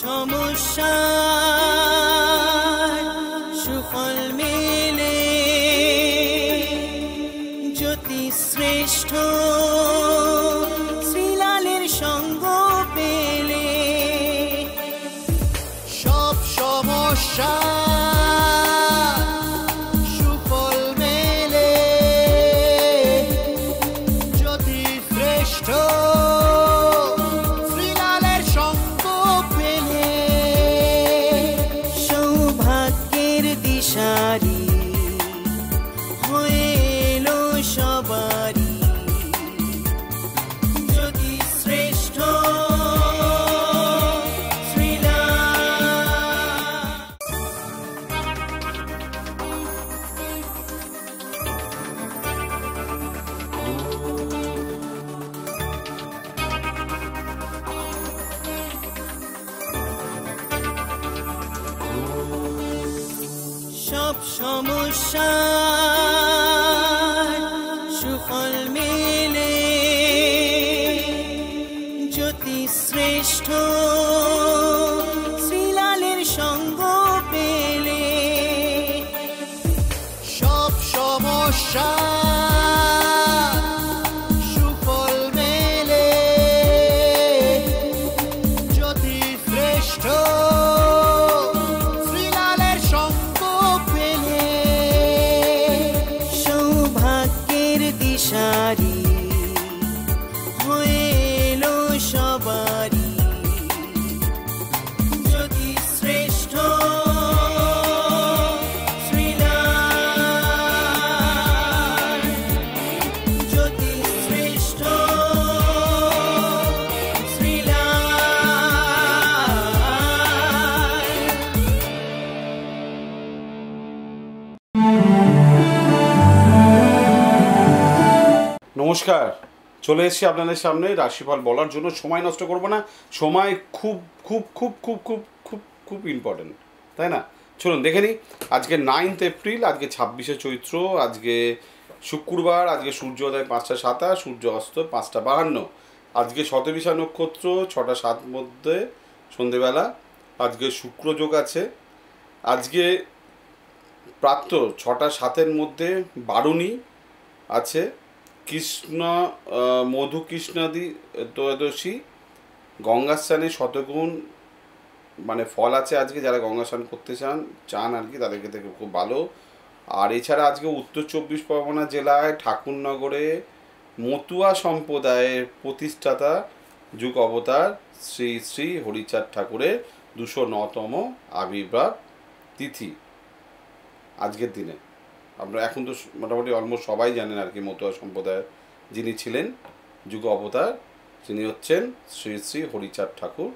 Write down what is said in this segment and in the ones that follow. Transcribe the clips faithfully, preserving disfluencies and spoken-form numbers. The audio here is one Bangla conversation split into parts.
সমস্যায় সুফল মেলে, জ্যোতি শ্রেষ্ঠ শ্রীলালের সঙ্গ পেলে সব সমস্যা নমস্কার। চলে এসেছি আপনাদের সামনে রাশিফল বলার জন্য। সময় নষ্ট করব না, সময় খুব খুব খুব খুব খুব খুব খুব ইম্পর্টেন্ট, তাই না? চলুন দেখে নিই। আজকে নাইন্থ এপ্রিল, আজকে ছাব্বিশে চৈত্র, আজকে শুক্রবার, আজকে সূর্যোদয় পাঁচটা সাতাশ, সূর্য অস্ত পাঁচটা বাহান্ন, আজকে শতবিশা নক্ষত্র ছটা সাত মধ্যে সন্ধেবেলা, আজকে শুক্রযোগ আছে, আজকে প্রাপ্ত ছটা সাতের মধ্যে বারুণী আছে, কৃষ্ণ মধুকৃষ্ণাদি ত্রয়োদশী, গঙ্গা স্নানে শতগুণ মানে ফল আছে আজকে। যারা গঙ্গা স্নান করতে চান চান আর কি তাদেরকে থেকে খুব ভালো। আর এছাড়া আজকে উত্তর চব্বিশ পরগনা জেলায় ঠাকুরনগরে মতুয়া সম্প্রদায়ের প্রতিষ্ঠাতা যুগ অবতার শ্রী শ্রী হরিচাঁদ ঠাকুরের দুশো নতম আবির্ভাব তিথি আজকের দিনে। আপনারা এখন তো মোটামুটি অলমোস্ট সবাই জানেন আর কি, মতুয়া সম্প্রদায়ের যিনি ছিলেন যুগ অবতার তিনি হচ্ছেন শ্রী শ্রী হরিচাঁদ ঠাকুর,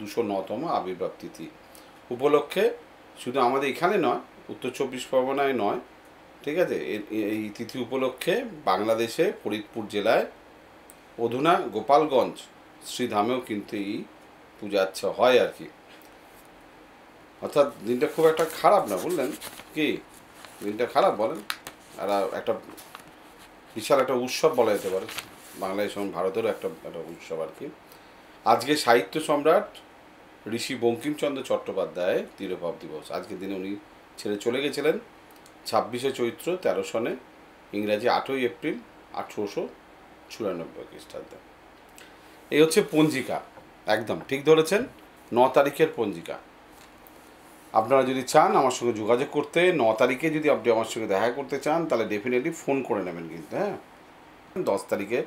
দুশো নতম আবির্ভাব তিথি উপলক্ষে শুধু আমাদের এখানে নয়, উত্তর চব্বিশ পরগনায় নয়, ঠিক আছে, এই তিথি উপলক্ষে বাংলাদেশে ফরিদপুর জেলায় অধুনা গোপালগঞ্জ শ্রীধামেও কিন্তু এই পূজা আচ্ছা হয় আর কি। অর্থাৎ দিনটা খুব একটা খারাপ না, বললেন কি দিনটা খারাপ বলেন, আর একটা বিশাল একটা উৎসব বলা যেতে পারে বাংলাদেশ এবং ভারতেরও একটা একটা উৎসব আর কি। আজকে সাহিত্য সম্রাট ঋষি বঙ্কিমচন্দ্র চট্টোপাধ্যায় তিরোভাব দিবস, আজকের দিনে উনি ছেড়ে চলে গেছিলেন ছাব্বিশে চৈত্র তেরো সনে, ইংরাজি আটই এপ্রিল আঠেরোশো চুরানব্বই খ্রিস্টাব্দে। এই হচ্ছে পঞ্জিকা, একদম ঠিক ধরেছেন, ন তারিখের পঞ্জিকা। আপনারা যদি চান আমার সঙ্গে যোগাযোগ করতে, ন তারিখে যদি আপনি আমার সঙ্গে দেখা করতে চান তাহলে ডেফিনেটলি ফোন করে নেবেন কিন্তু, হ্যাঁ। দশ তারিখে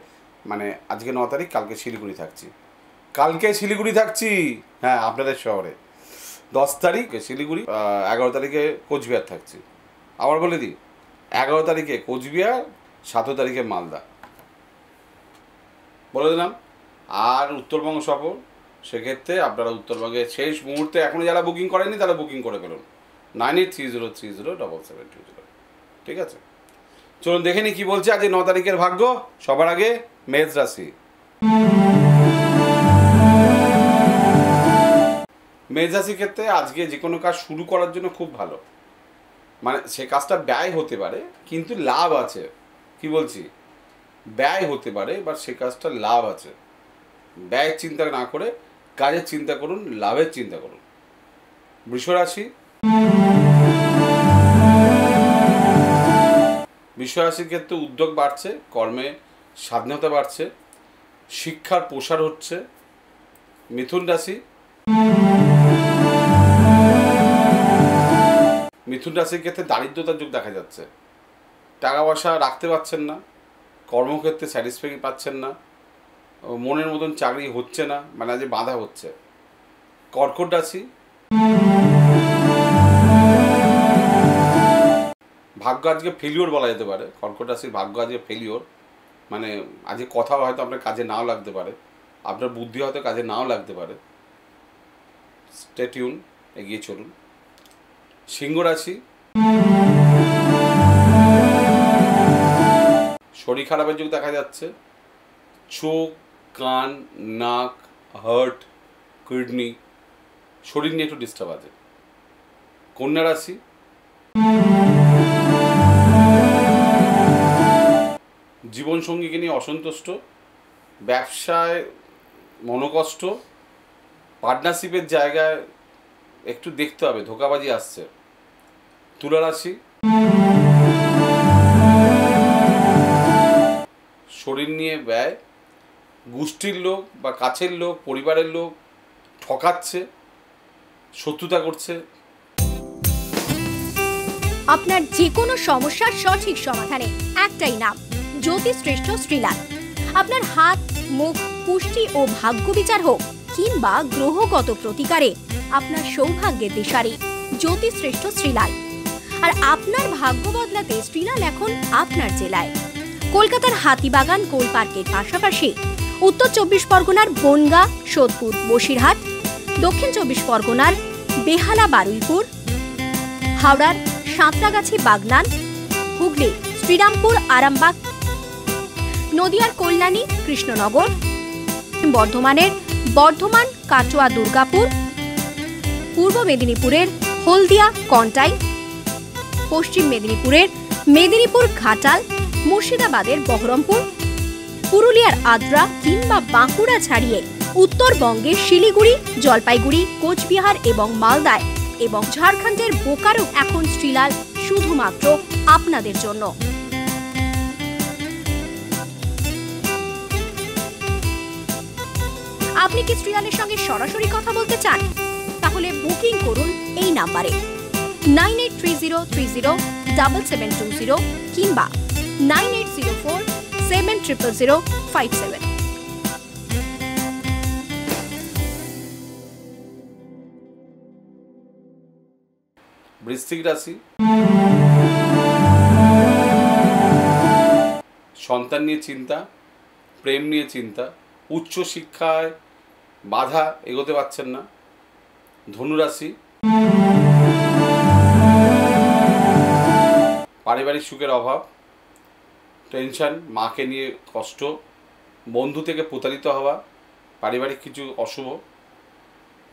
মানে আজকে ন তারিখ, কালকে শিলিগুড়ি থাকছি, কালকে শিলিগুড়ি থাকছি হ্যাঁ আপনাদের শহরে। দশ তারিখে শিলিগুড়ি, এগারো তারিখে কোচবিহার থাকছি, আবার বলে দিই, এগারো তারিখে কোচবিহার, সতেরো তারিখে মালদা বলে দিলাম। আর উত্তরবঙ্গ সফর, সেক্ষেত্রে আপনারা উত্তরবঙ্গে শেষ মুহূর্তে এখনও যারা বুকিং করেনি তারা বুকিং করে ফেলুন, nine eight three zero three zero double seven two zero, ঠিক আছে। চলুন দেখে নিই কী বলছে আজকে ন তারিখের ভাগ্য। সবার আগে মেষ রাশি, মেষ রাশির ক্ষেত্রে আজকে যে কোনো কাজ শুরু করার জন্য খুব ভালো, মানে সে কাজটা ব্যয় হতে পারে কিন্তু লাভ আছে, কি বলছি ব্যয় হতে পারে বা সে কাজটা লাভ আছে, ব্যয়ের চিন্তা না করে কাজের চিন্তা করুন, লাভের চিন্তা করুন। বৃষ রাশি, বৃষ রাশির ক্ষেত্রে উদ্যোগ বাড়ছে, কর্মে স্বাধীনতা বাড়ছে, শিক্ষার প্রসার হচ্ছে। মিথুন রাশি, মিথুন রাশির ক্ষেত্রে দারিদ্রতার যুগ দেখা যাচ্ছে, টাকা পয়সা রাখতে পারছেন না, কর্মক্ষেত্রে স্যাটিসফ্যাকশন পাচ্ছেন না, মনের মতন চাকরি হচ্ছে না, মানে যে বাধা হচ্ছে। কর্কট রাশি, ভাগ্য আজকে ফেলিওর বলা যেতে পারে। কর্কট রাশির ভাগ্য আজকে ফেলিওর, মানে আজকে কথা হয়তো আপনার কাজে নাও লাগতে পারে, আপনার বুদ্ধি হয়তো কাজে নাও লাগতে পারে। স্টে টিউন, এগিয়ে চলুন। সিংহ রাশি, শরীর খারাপের যুগ দেখা যাচ্ছে, চোখ, কান, নাক, হার্ট, কিডনি, শরীর নিয়ে একটু ডিস্টার্ব আছে। কন্যা রাশি, জীবনসঙ্গীকে নিয়ে অসন্তুষ্ট, ব্যবসায় মনোকষ্ট, পার্টনারশিপের জায়গায় একটু দেখতে হবে, ধোঁকাবাজি আসছে। তুলা রাশি, শরীর নিয়ে ব্যয়, গোষ্ঠীর লোক বা কাছের লোক, পরিবারের লোক ঠকাচ্ছে, শত্রুতা করছে। আপনার যে কোনো সমস্যার সঠিক সমাধানে একটাই নাম, জ্যোতিষশ্রেষ্ঠ শ্রীলাল। আপনার হাত, মুখ, পুষ্টি ও ভাগ্য বিচার হোক কিংবা গ্রহগত প্রতিকারে আপনার সৌভাগ্যের দিশারি জ্যোতিষশ্রেষ্ঠ শ্রীলাল। আর আপনার ভাগ্য বদলাতে শ্রীলাল এখন আপনার জেলায়, কলকাতার হাতিবাগান কোল পার্কের পাশাপাশি উত্তর চব্বিশ পরগনার বনগা, সোদপুর, বসিরহাট, দক্ষিণ চব্বিশ পরগনার বেহালা, বারুইপুর, হাওড়ার সাঁতরাগাছি, বাগনান, হুগলি, শ্রীরামপুর, আরামবাগ, নদিয়ার কল্যাণী, কৃষ্ণনগর, বর্ধমানের বর্ধমান, কাটোয়া, দুর্গাপুর, পূর্ব মেদিনীপুরের হলদিয়া, কন্টাই, পশ্চিম মেদিনীপুরের মেদিনীপুর, ঘাটাল, মুর্শিদাবাদের বহরমপুর, পুরুলিয়ার আদ্রা কিংবা বাঁকুড়া ছাড়িয়ে উত্তরবঙ্গের শিলিগুড়ি, জলপাইগুড়ি, কোচবিহার এবং মালদায় এবং ঝাড়খণ্ডের বোকারো এখন শ্রীলাল শুধুমাত্র আপনাদের জন্য। আপনি কি শ্রীলালের সঙ্গে সরাসরি কথা বলতে চান? তাহলে বুকিং করুন এই নাম্বারে nine eight three zero three zero double seven two zero কিংবা nine eight zero four seven triple zero five seven. বৃশ্চিক রাশি, সন্তান নিয়ে চিন্তা, প্রেম নিয়ে চিন্তা, উচ্চ শিক্ষায় বাধা, এগোতে পারছেন না। ধনুরাশি, পারিবারিক সুখের অভাব, টেনশন, মাকে নিয়ে কষ্ট, বন্ধু থেকে প্রতারিত হওয়া, পারিবারিক কিছু অশুভ।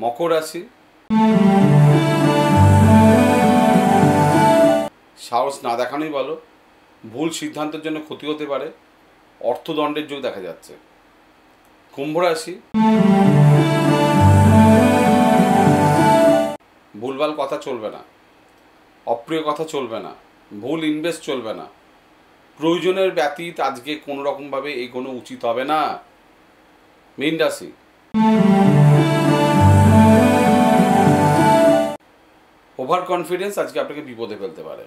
মকর রাশি, সাহস না দেখানোই ভালো, ভুল সিদ্ধান্তের জন্য ক্ষতি হতে পারে, অর্থদণ্ডের যোগ দেখা যাচ্ছে। কুম্ভ রাশি, ভুলভাল কথা চলবে না, অপ্রিয় কথা চলবে না, ভুল ইনভেস্ট চলবে না, প্রয়োজনের ব্যতীত আজকে কোনো রকমভাবে এগোনো উচিত হবে না। মীন রাশি, ওভার কনফিডেন্স আজকে আপনাকে বিপদে ফেলতে পারে।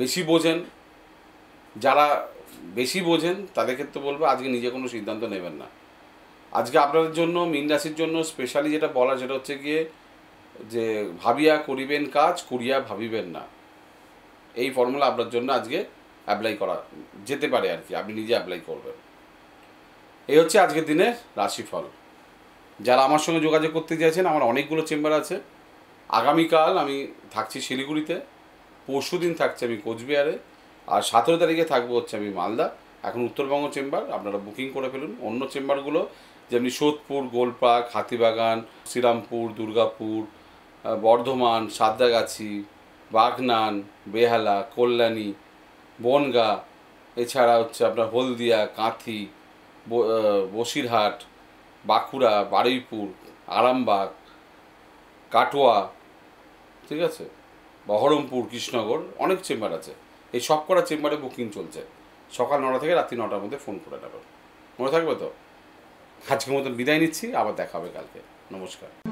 বেশি বোঝেন, যারা বেশি বোঝেন তাদের ক্ষেত্রে বলবো আজকে নিজে কোনো সিদ্ধান্ত নেবেন না। আজকে আপনাদের জন্য, মীন রাশির জন্য স্পেশালি যেটা বলা সেটা হচ্ছে গিয়ে যে ভাবিয়া করিবেন কাজ, করিয়া ভাবিবেন না। এই ফর্মুলা আপনার জন্য আজকে অ্যাপ্লাই করা যেতে পারে আর কি, আপনি নিজে অ্যাপ্লাই করবেন। এই হচ্ছে আজকের দিনের রাশিফল। যারা আমার সঙ্গে যোগাযোগ করতে চাইছেন, আমার অনেকগুলো চেম্বার আছে। আগামীকাল আমি থাকছি শিলিগুড়িতে, পরশু দিন থাকছি আমি কোচবিহারে, আর সতেরো তারিখে থাকবো হচ্ছে আমি মালদা। এখন উত্তরবঙ্গ চেম্বার আপনারা বুকিং করে ফেলুন। অন্য চেম্বারগুলো যেমনি সোদপুর, গোলপাক, হাতিবাগান, শ্রীরামপুর, দুর্গাপুর, বর্ধমান, সাঁতরাগাছি, বাগনান, বেহালা, কল্যাণী, বনগা, এছাড়া হচ্ছে আপনার হলদিয়া, কাঁথি, বসিরহাট, बाँकुड़ा बारुईपुर आरामबाग काटोया ठीक है बहरमपुर कृष्णनगर अनेक चेम्बर आई सबकड़ा चेम्बारे बुकिंग चलते सकाल नौटा थेके रात्रि नौटार मध्य फोन करे नेबेन मने थाकबे तो। आज के मतन विदाय निच्छि आबार देखा होबे कालके। नमस्कार।